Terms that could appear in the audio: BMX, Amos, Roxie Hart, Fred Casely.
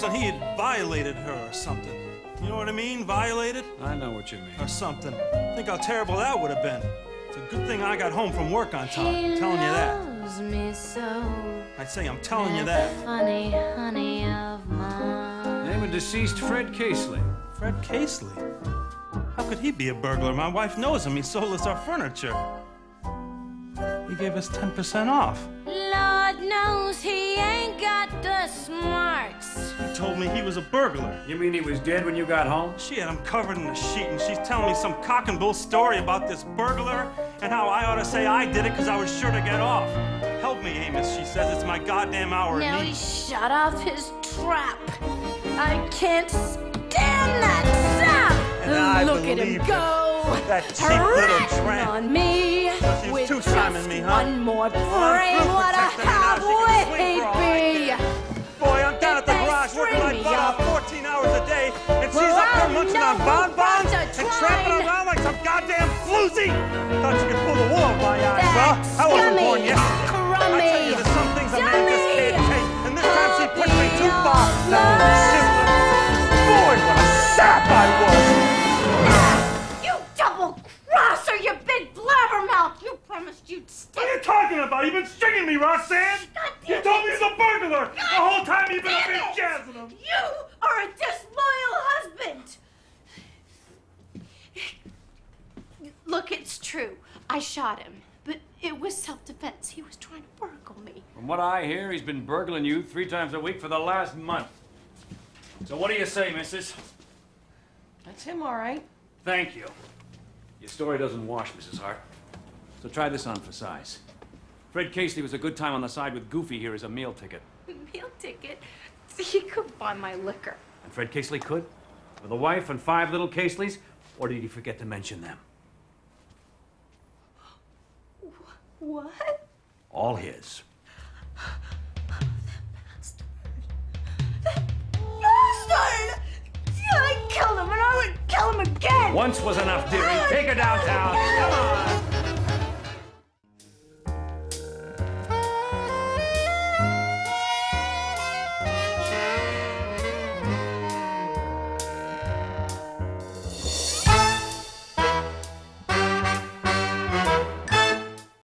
That he had violated her or something. You know what I mean? Violated? I know what you mean. Or something. Think how terrible that would have been. It's a good thing I got home from work on time. I'm telling you that. Me so. I'd say I'm telling you that. Funny, honey of mine. Name of deceased Fred Casely. Fred Casely? How could he be a burglar? My wife knows him. He sold us our furniture. He gave us 10% off. Lord knows he ain't got the smarts. He told me he was a burglar. You mean he was dead when you got home? She had him covered in a sheet, and she's telling me some cock and bull story about this burglar and how I ought to say I did it because I was sure to get off. Help me, Amos, she says. It's my goddamn hour. Now he shut off his trap. I can't stand that sap. And look at him go. That cheap little tramp. On me. With just me, huh? One more brain, what a halfway be. Boy, I'm down at the garage working my butt off 14 hours a day, and she's up there munching on bonbons and tramping around like some goddamn floozy. Thought you could pull the wool over my eyes, huh? I wasn't born yet. I tell you, there's some things a man just can't take, and this time she pushed me too far. Boy, what a sap I was! What are you talking about? You've been stringing me, Roxanne! You told me he's a burglar! God, the whole time you've been up here jazzing him! You are a disloyal husband! Look, it's true. I shot him, but it was self-defense. He was trying to burgle me. From what I hear, he's been burgling you 3 times a week for the last month. So what do you say, missus? That's him, all right. Thank you. Your story doesn't wash, Mrs. Hart. So try this on for size. Fred Casely was a good time on the side with Goofy here as a meal ticket. Meal ticket? He could buy my liquor. And Fred Casely could? With a wife and 5 little Caseleys? Or did he forget to mention them? What? All his. That bastard! I killed him, and I would kill him again! Once was enough, dearie. Take her downtown. Come on!